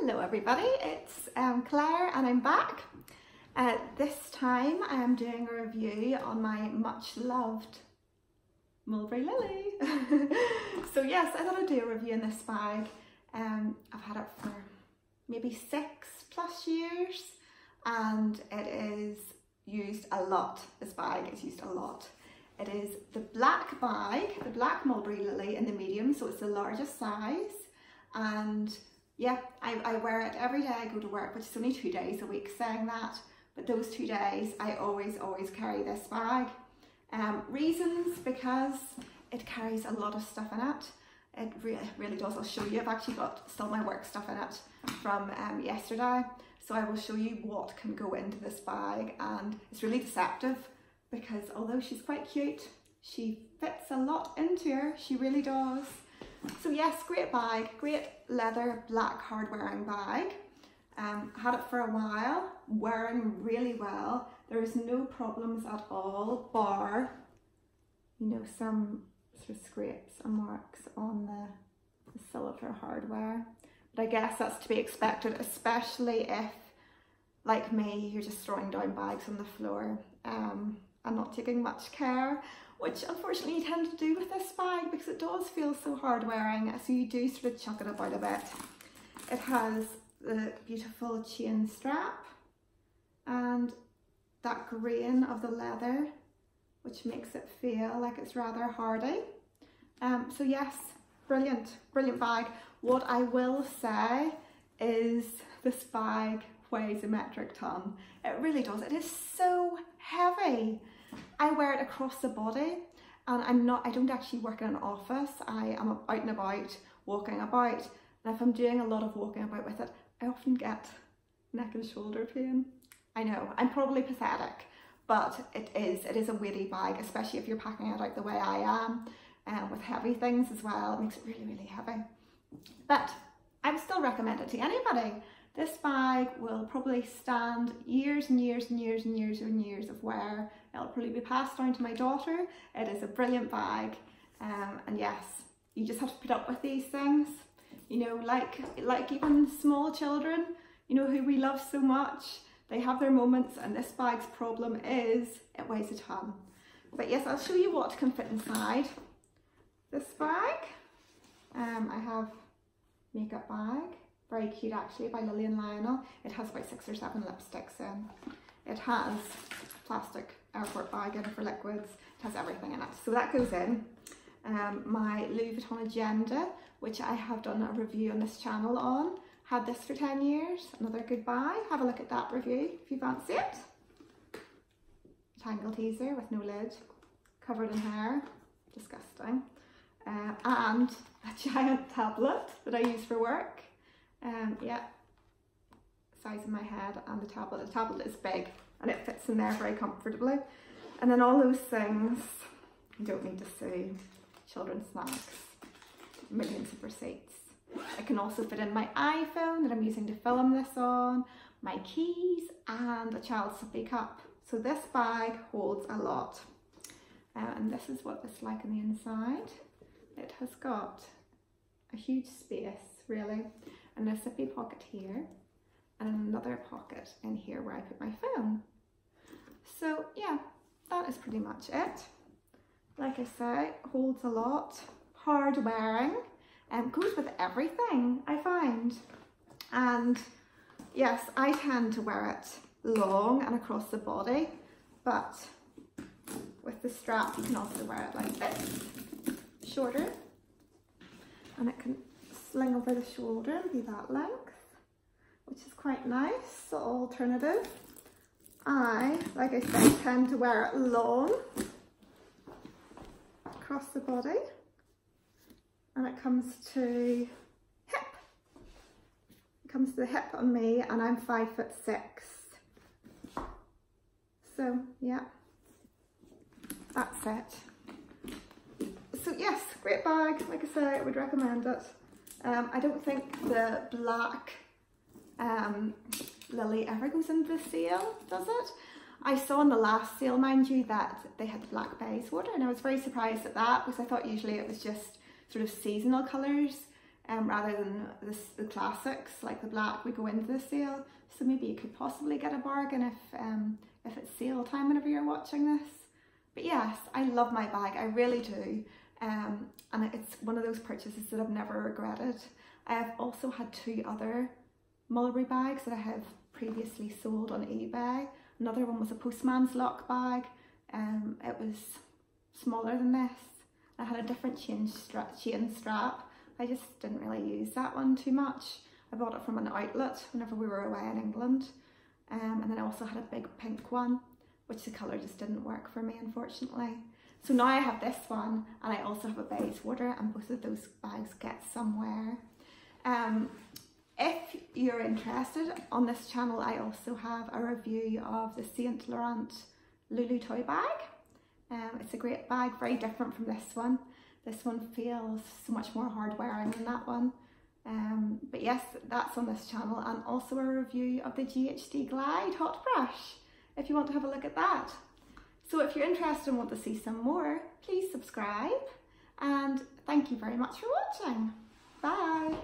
Hello everybody, it's Claire and I'm back. This time I am doing a review on my much loved Mulberry Lily. So yes, I thought I'd do a review on this bag. I've had it for maybe 6+ years and it is used a lot. This bag is used a lot. It is the black bag, the black Mulberry Lily in the medium, so it's the largest size. And yeah, I wear it every day I go to work, which is only 2 days a week saying that, but those 2 days I always carry this bag. Reasons, because it carries a lot of stuff in it. It really does. I'll show you. I've actually got still my work stuff in it from yesterday, so I will show you what can go into this bag. And it's really deceptive because although she's quite cute, she fits a lot into her. She really does. So yes, great bag, great leather black hard wearing bag. Had it for a while, wearing really well. There is no problems at all, bar, you know, some sort of scrapes and marks on the silver hardware. But I guess that's to be expected, especially if, like me, you're just throwing down bags on the floor and not taking much care, which unfortunately you tend to do with this bag because it does feel so hard wearing, so you do sort of chuck it about a bit. It has the beautiful chain strap and that grain of the leather, which makes it feel like it's rather hardy. So yes, brilliant bag. What I will say is this bag weighs a metric ton. It really does. It is so heavy. I wear it across the body, and I don't actually work in an office. I am out and about, walking about, and if I'm doing a lot of walking about with it, I often get neck and shoulder pain. I know, I'm probably pathetic, but it is a weighty bag, especially if you're packing it out the way I am, and with heavy things as well. It makes it really heavy. But I would still recommend it to anybody. This bag will probably stand years and years and years and years and years of wear. It'll probably be passed down to my daughter. It is a brilliant bag. And yes, you just have to put up with these things. You know, like even small children, you know, who we love so much, they have their moments, and this bag's problem is it weighs a ton. But yes, I'll show you what can fit inside this bag. I have makeup bag. Very cute actually, by Lily and Lionel. It has about 6 or 7 lipsticks in. It has plastic airport bag in for liquids. It has everything in it. So that goes in. My Louis Vuitton agenda, which I have done a review on this channel on. Had this for 10 years, another good buy. Have a look at that review if you fancy it. Tangle teaser with no lid, covered in hair, disgusting. And a giant tablet that I use for work. Yeah, size of my head and the tablet. The tablet is big and it fits in there very comfortably. And then all those things you don't need to see. Children's snacks, millions of receipts. I can also fit in my iPhone that I'm using to film this on, my keys and a child's sippy cup. So this bag holds a lot. And this is what it's like on the inside. It has got a huge space really. And a sippy pocket here and another pocket in here where I put my phone. So yeah, that is pretty much it. Like I say, holds a lot, hard wearing, and goes with everything I find. And yes, I tend to wear it long and across the body, but with the strap you can also wear it like this, shorter, and it can sling over the shoulder and be that length, which is quite nice, so alternative. I, like I said, tend to wear it long across the body, and it comes to hip. It comes to the hip on me, and I'm 5'6". So yeah, that's it. So yes, great bag. Like I said, I would recommend it. I don't think the black Lily ever goes into the sale, does it? I saw in the last sale, mind you, that they had the black Bayswater, and I was very surprised at that because I thought usually it was just sort of seasonal colours rather than the classics like the black would go into the sale. So maybe you could possibly get a bargain if it's sale time whenever you're watching this. But yes, I love my bag, I really do. And it's one of those purchases that I've never regretted. I have also had two other Mulberry bags that I have previously sold on eBay. Another one was a postman's lock bag. It was smaller than this. I had a different chain strap. I just didn't really use that one too much. I bought it from an outlet whenever we were away in England. And then I also had a big pink one, which the colour just didn't work for me, unfortunately. So now I have this one, and I also have a Bayswater, and both of those bags get somewhere. If you're interested, on this channel I also have a review of the Saint Laurent Lulu Toy bag. It's a great bag, very different from this one. This one feels so much more hard wearing than that one. But yes, that's on this channel, and also a review of the GHD Glide hot brush, if you want to have a look at that. So if you're interested and want to see some more, please subscribe, and thank you very much for watching. Bye.